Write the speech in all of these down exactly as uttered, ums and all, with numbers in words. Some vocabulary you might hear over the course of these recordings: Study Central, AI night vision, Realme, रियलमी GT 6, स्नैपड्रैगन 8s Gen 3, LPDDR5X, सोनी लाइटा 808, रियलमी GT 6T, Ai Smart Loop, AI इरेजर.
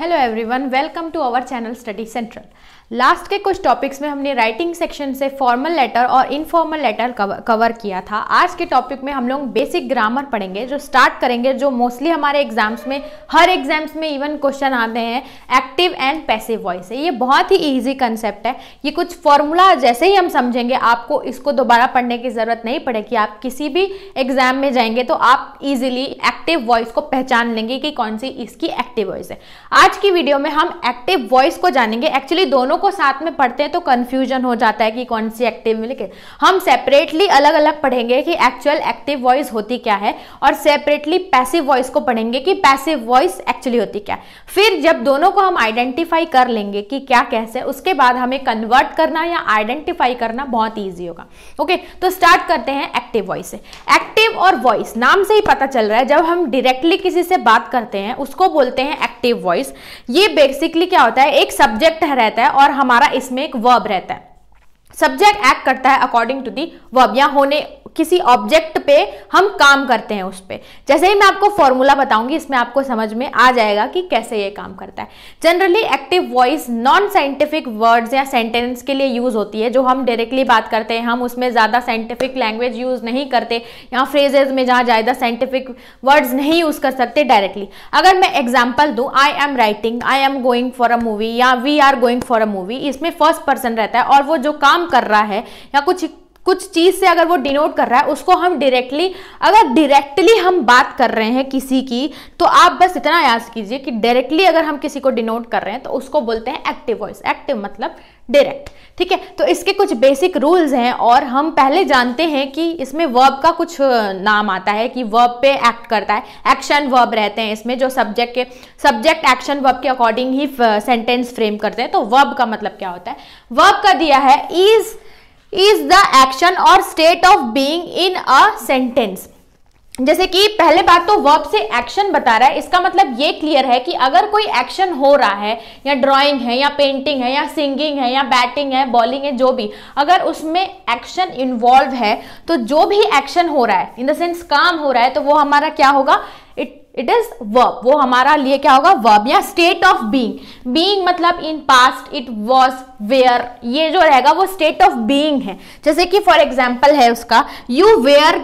Hello everyone, welcome to our channel study central. Last के कुछ topics में हमने राइटिंग सेक्शन से फॉर्मल लेटर और इनफॉर्मल लेटर कवर किया था। आज के टॉपिक में हम लोग बेसिक ग्रामर पढ़ेंगे, जो स्टार्ट करेंगे, जो मोस्टली हमारे एग्जाम्स में, हर एग्जाम्स में इवन क्वेश्चन आते हैं। एक्टिव एंड पैसिव वॉइस है, ये बहुत ही ईजी कंसेप्ट है। ये कुछ फॉर्मूला जैसे ही हम समझेंगे, आपको इसको दोबारा पढ़ने की ज़रूरत नहीं पड़ेगी। आप किसी भी एग्जाम में जाएंगे तो आप ईजिली एक्टिव वॉइस को पहचान लेंगे कि कौन सी इसकी एक्टिव वॉइस है। आज की वीडियो में हम एक्टिव वॉइस को जानेंगे। एक्चुअली दोनों को साथ में पढ़ते हैं तो कंफ्यूजन हो जाता है कि कौन सी एक्टिव में, लेकिन हम सेपरेटली अलग अलग पढ़ेंगे कि एक्चुअल एक्टिव वॉइस होती क्या है, और सेपरेटली पैसिव वॉइस को पढ़ेंगे कि पैसिव वॉइस एक्चुअली होती क्या है। फिर जब दोनों को हम आइडेंटिफाई कर लेंगे कि क्या कैसे, उसके बाद हमें कन्वर्ट करना या आइडेंटिफाई करना बहुत ईजी होगा। ओके, तो स्टार्ट करते हैं एक्टिव वॉइस से। एक्टिव और वॉइस नाम से ही पता चल रहा है, जब हम डायरेक्टली किसी से बात करते हैं उसको बोलते हैं एक्टिव वॉइस। ये बेसिकली क्या होता है, एक सब्जेक्ट रहता है और हमारा इसमें एक वर्ब रहता है। सब्जेक्ट एक्ट करता है अकॉर्डिंग टू दी वर्ब, या होने किसी ऑब्जेक्ट पे हम काम करते हैं उस पे। जैसे ही मैं आपको फॉर्मूला बताऊंगी, इसमें आपको समझ में आ जाएगा कि कैसे ये काम करता है। Generally active voice non scientific words या सेंटेंस के लिए यूज होती है, जो हम डायरेक्टली बात करते हैं। हम उसमें ज़्यादा साइंटिफिक लैंग्वेज यूज नहीं करते, या फ्रेजेज में जहाँ ज़्यादा साइंटिफिक वर्ड्स नहीं यूज कर सकते डायरेक्टली। अगर मैं एग्जाम्पल दूँ, I am writing, I am going for a movie, या we are going for a movie, इसमें फर्स्ट पर्सन रहता है और वो जो काम कर रहा है या कुछ कुछ चीज़ से अगर वो डिनोट कर रहा है, उसको हम डायरेक्टली, अगर डायरेक्टली हम बात कर रहे हैं किसी की, तो आप बस इतना याद कीजिए कि डायरेक्टली अगर हम किसी को डिनोट कर रहे हैं तो उसको बोलते हैं एक्टिव वॉइस। एक्टिव मतलब डायरेक्ट, ठीक है। तो इसके कुछ बेसिक रूल्स हैं, और हम पहले जानते हैं कि इसमें वर्ब का कुछ नाम आता है कि वर्ब पे एक्ट करता है। एक्शन वर्ब रहते हैं इसमें, जो सब्जेक्ट के सब्जेक्ट एक्शन वर्ब के अकॉर्डिंग ही सेंटेंस फ्रेम करते हैं। तो वर्ब का मतलब क्या होता है, वर्ब का दिया है इज इज द एक्शन और state of being in a sentence. जैसे कि पहले बात तो वर्ब से एक्शन बता रहा है, इसका मतलब ये क्लियर है कि अगर कोई एक्शन हो रहा है, या ड्राइंग है, या पेंटिंग है, या सिंगिंग है, या बैटिंग है, बॉलिंग है, जो भी, अगर उसमें एक्शन इन्वॉल्व है, तो जो भी एक्शन हो रहा है, इन द सेंस काम हो रहा है, तो वो हमारा क्या होगा, इट इट इज वर्ब। वो हमारा लिए क्या होगा, वर्ब। या स्टेट ऑफ बीइंग, बीइंग मतलब in past, it was, where, ये जो रहेगा वो स्टेट ऑफ बीइंग है। जैसे कि फॉर एग्जाम्पल है उसका, you were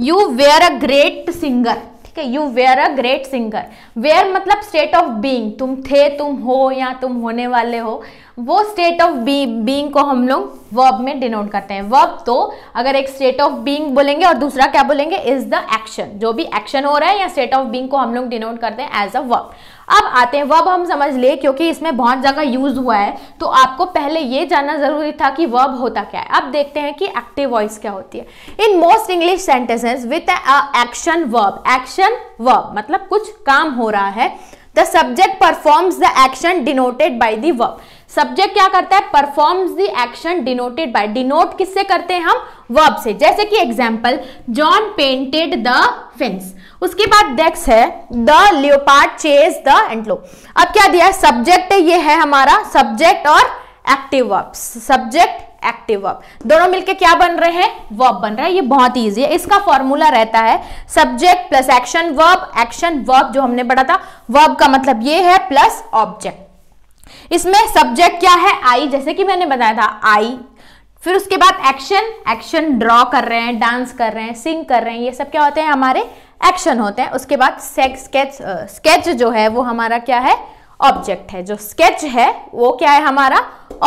you were a great singer, ठीक है, you were a great singer. Were मतलब स्टेट ऑफ बीइंग, तुम थे, तुम हो, या तुम होने वाले हो, वो स्टेट ऑफ बीइंग को हम लोग वर्ब में डिनोट करते हैं। वर्ब तो अगर एक स्टेट ऑफ बीइंग बोलेंगे और दूसरा क्या बोलेंगे, इज द एक्शन, जो भी एक्शन हो रहा है या स्टेट ऑफ बीइंग को हम लोग डिनोट करते हैं एज अ वर्ब। अब आते हैं वर्ब, हम समझ लिए क्योंकि इसमें बहुत जगह यूज हुआ है, तो आपको पहले ये जानना जरूरी था कि वर्ब होता क्या है। अब देखते हैं कि एक्टिव वॉइस क्या होती है। In most English sentences with action verb, action verb मतलब कुछ काम हो रहा है, the subject performs the action denoted by the verb. Subject क्या करता है, performs the action denoted by. Denote किससे करते हैं हम, वर्ब से। जैसे कि example, John painted the fence. उसके बाद नेक्स्ट है, the leopard chase the antelope. अब क्या दिया है, सब्जेक्ट ये है हमारा, सब्जेक्ट और active verb, subject active verb दोनों मिलके क्या बन रहे हैं, वर्ब बन रहा है। ये बहुत इजी है, इसका फॉर्मूला रहता है subject plus action verb, action verb जो हमने पढ़ा था, वर्ब का मतलब ये है, प्लस ऑब्जेक्ट। इसमें सब्जेक्ट क्या है, आई, जैसे कि मैंने बताया था आई, फिर उसके बाद एक्शन, एक्शन ड्रॉ कर रहे हैं, डांस कर रहे हैं, सिंग कर रहे हैं, ये सब क्या होते हैं, हमारे एक्शन होते हैं। उसके बाद स्केच, स्केच जो है वो हमारा क्या है, ऑब्जेक्ट है, जो स्केच है वो क्या है हमारा,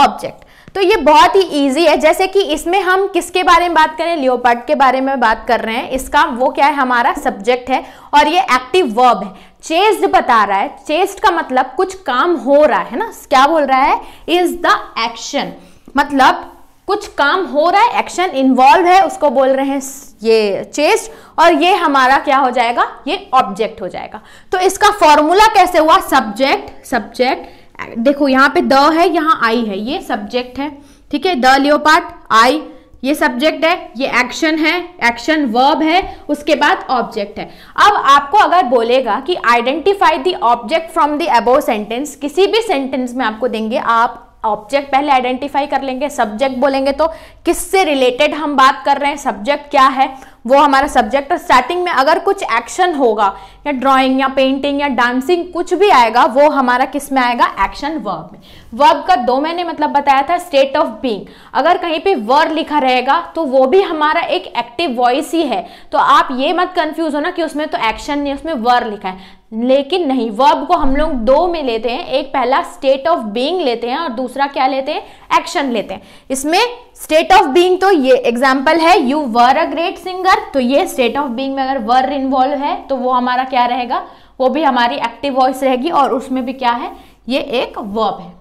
ऑब्जेक्ट। तो ये बहुत ही इजी है। जैसे कि इसमें हम किसके बारे में बात करें, लियोपार्ड के बारे में बात कर रहे हैं, इसका वो क्या है, हमारा सब्जेक्ट है और ये एक्टिव वर्ब है। चेज्ड बता रहा है, चेज्ड का मतलब कुछ काम हो रहा है ना, क्या बोल रहा है, इज द एक्शन, मतलब कुछ काम हो रहा है, एक्शन इन्वॉल्व है, उसको बोल रहे हैं ये चेस्ट, और ये हमारा क्या हो जाएगा, ये ऑब्जेक्ट हो जाएगा। तो इसका फॉर्मूला कैसे हुआ, सब्जेक्ट, सब्जेक्ट देखो यहाँ पे द है, यहाँ आई है, ये सब्जेक्ट है, ठीक है, द लियोपार्ड, आई, ये सब्जेक्ट है, ये एक्शन है, एक्शन वर्ब है, उसके बाद ऑब्जेक्ट है। अब आपको अगर बोलेगा कि identify the object from the above sentence, किसी भी सेंटेंस में आपको देंगे, आप ऑब्जेक्ट पहले आइडेंटिफाई कर लेंगे। सब्जेक्ट बोलेंगे तो किससे रिलेटेड हम बात कर रहे हैं, सब्जेक्ट क्या है वो हमारा सब्जेक्ट। और स्टार्टिंग में अगर कुछ एक्शन होगा या ड्राइंग या पेंटिंग या डांसिंग कुछ भी आएगा वो हमारा किस में आएगा, एक्शन वर्ब में। वर्ब का दो मैंने मतलब बताया था, स्टेट ऑफ बीइंग। अगर कहीं पे वर्ब लिखा रहेगा तो वो भी हमारा एक एक्टिव वॉइस ही है, तो आप ये मत कंफ्यूज होना कि उसमें तो एक्शन नहीं उसमें वर्ब लिखा है, लेकिन नहीं, वर्ब को हम लोग दो में लेते हैं, एक पहला स्टेट ऑफ बीइंग लेते हैं और दूसरा क्या लेते हैं, एक्शन लेते हैं। इसमें स्टेट ऑफ बीइंग तो ये एग्जांपल है, you were a great singer, तो ये स्टेट ऑफ बीइंग में अगर वर इन्वॉल्व है तो वो हमारा क्या रहेगा, वो भी हमारी एक्टिव वॉइस रहेगी और उसमें भी क्या है, ये एक वर्ब है।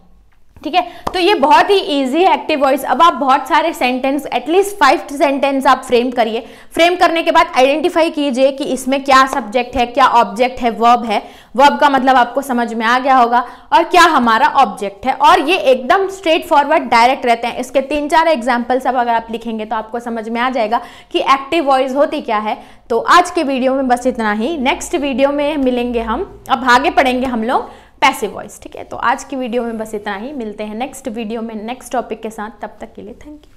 ठीक है, तो ये बहुत ही इजी है एक्टिव वॉइस। अब आप बहुत सारे सेंटेंस, एटलीस्ट फाइव सेंटेंस आप फ्रेम करिए। फ्रेम करने के बाद आइडेंटिफाई कीजिए कि इसमें क्या सब्जेक्ट है, क्या ऑब्जेक्ट है, वर्ब है। वर्ब का मतलब आपको समझ में आ गया होगा, और क्या हमारा ऑब्जेक्ट है। और ये एकदम स्ट्रेट फॉरवर्ड डायरेक्ट रहते हैं। इसके तीन चार एग्जाम्पल्स अब अगर आप लिखेंगे तो आपको समझ में आ जाएगा कि एक्टिव वॉइस होती क्या है। तो आज के वीडियो में बस इतना ही, नेक्स्ट वीडियो में मिलेंगे हम, अब आगे पढ़ेंगे हम लोग पैसिव वॉइस। ठीक है, तो आज की वीडियो में बस इतना ही, मिलते हैं नेक्स्ट वीडियो में नेक्स्ट टॉपिक के साथ, तब तक के लिए थैंक यू।